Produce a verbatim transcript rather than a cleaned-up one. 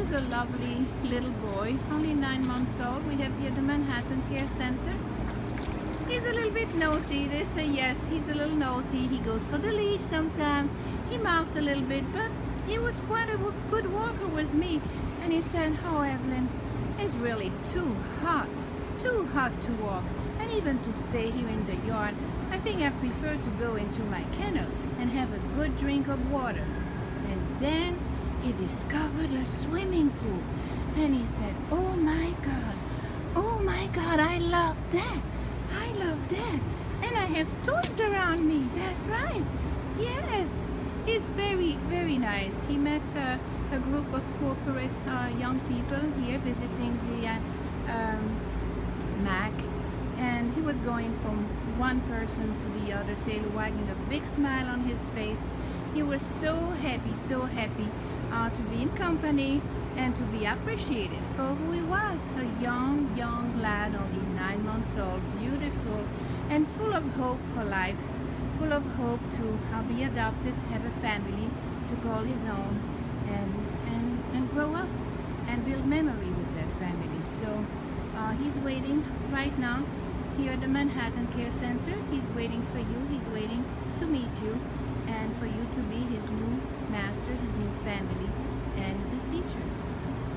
is a lovely little boy, only nine months old. We have here the Manhattan Care Center. He's a little bit naughty. They say yes, he's a little naughty. He goes for the leash sometimes. He mouths a little bit, but he was quite a good walker with me. And he said, "Oh, Evelyn, it's really too hot, too hot to walk, and even to stay here in the yard. I think I prefer to go into my kennel and have a good drink of water." And then he discovered a swimming pool, and he said, "Oh my God, oh my God, I love that, I love that, and I have toys around me." That's right, yes, he's very, very nice. He met uh, a group of corporate uh, young people here visiting the uh, um, M A C, and he was going from one person to the other, tail wagging a big smile on his face. He was so happy, so happy uh, to be in company and to be appreciated for who he was. A young, young lad, only nine months old, beautiful and full of hope for life, full of hope to uh, be adopted, have a family to call his own, and, and, and grow up and build memory with that family. So uh, he's waiting right now here at the Manhattan Care Center. He's waiting for you, he's waiting to meet you, and for you to be his new master, his new family, and his teacher.